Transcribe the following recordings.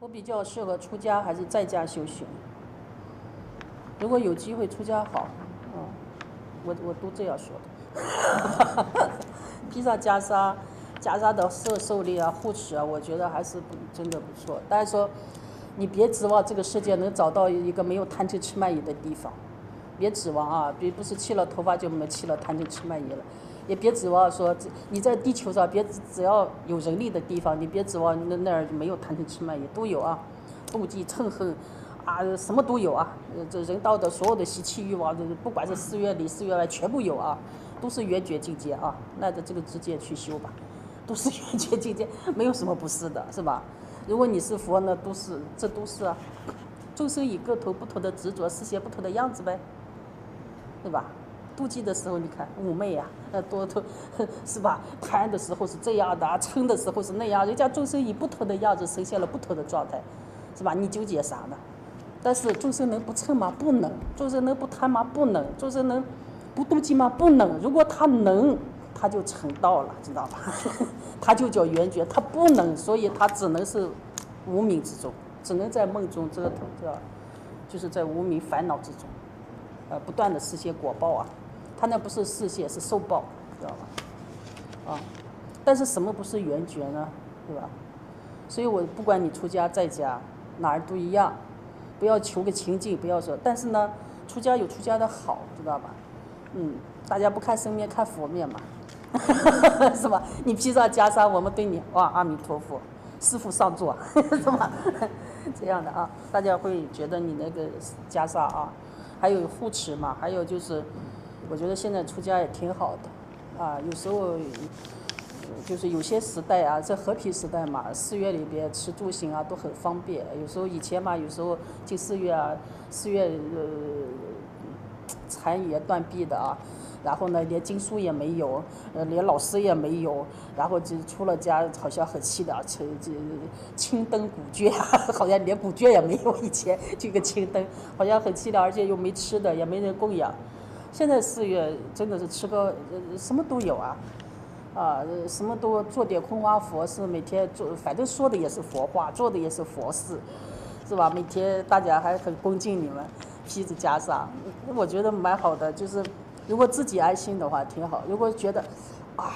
我比较适合出家还是在家修行？如果有机会出家好，我都这样说的。披上袈裟的受力啊、护持啊，我觉得还是真的不错。但是说，你别指望这个世界能找到一个没有贪嗔痴慢疑的地方，别指望啊，别不是剃了头发就没剃了贪嗔痴慢疑了。 也别指望说，你在地球上，别只要有人力的地方，你别指望那儿没有贪嗔痴慢疑都有啊，妒忌、嗔恨，啊，什么都有啊。这人道的所有的习气欲望，不管是寺院里、寺院外，全部有啊，都是圆觉境界啊。那这个直接去修吧，都是圆觉境界，没有什么不是的，是吧？如果你是佛呢，都是这都是啊，众生以各头不同的执着，实现不同的样子呗，对吧？ 妒忌的时候，你看妩媚呀，多是吧？贪的时候是这样的，嗔的时候是那样。人家众生以不同的样子呈现了不同的状态，是吧？你纠结啥呢？但是众生能不嗔吗？不能。众生能不贪吗？不能。众生能不妒忌吗？不能。如果他能，他就成道了，知道吧？他就叫圆觉。他不能，所以他只能是无明之中，只能在梦中折腾，就是在无明烦恼之中，不断的实现果报啊。 他那不是示现，是受报，知道吧？啊，但是什么不是圆觉呢？对吧？所以我不管你出家在家，哪儿都一样，不要求个情境，不要说。但是呢，出家有出家的好，知道吧？嗯，大家不看僧面看佛面嘛，是吧？你披上袈裟，我们对你哇，阿弥陀佛，师父上座，是吧？这样的啊，大家会觉得你那个袈裟啊，还有护持嘛，还有就是。 我觉得现在出家也挺好的，啊，有时候就是有些时代啊，在和平时代嘛，寺院里边吃住行啊都很方便。有时候以前嘛，有时候进寺院啊，寺院残垣断壁的啊，然后呢连经书也没有，连老师也没有，然后就出了家好像很凄凉，青灯古卷，好像连古卷也没有，以前这个青灯好像很凄凉，而且又没吃的，也没人供养。 现在寺院真的是吃个什么都有啊，啊，什么都做点空花佛事，每天做，反正说的也是佛话，做的也是佛事，是吧？每天大家还很恭敬你们，披着袈裟，我觉得蛮好的。就是如果自己安心的话，挺好；如果觉得啊，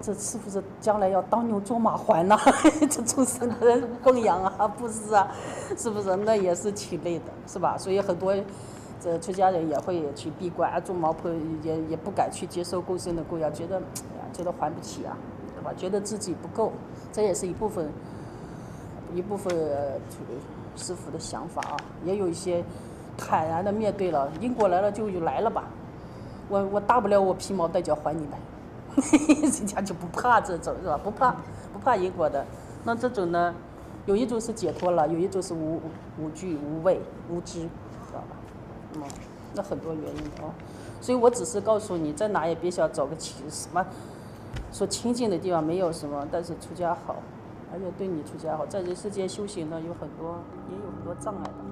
这是不是将来要当牛做马还呐、啊？这众生的供养啊、布施啊，是不是？那也是挺累的，是吧？所以很多。 出家人也会去闭关啊，住茅棚也不敢去接受共生的供养，觉得还不起啊，对吧？觉得自己不够，这也是一部分师父的想法啊，也有一些坦然的面对了，因果来了就来了吧，我大不了我披毛带脚还你呗，人家就不怕这种是吧？不怕因果的，那这种呢，有一种是解脱了，有一种是无惧、无畏、无知，知道吧？ 嗯，那很多原因哦，所以我只是告诉你，在哪也别想找个什么说清净的地方，没有什么，但是出家好，而且对你出家好，在人世间修行呢，有很多也有很多障碍的。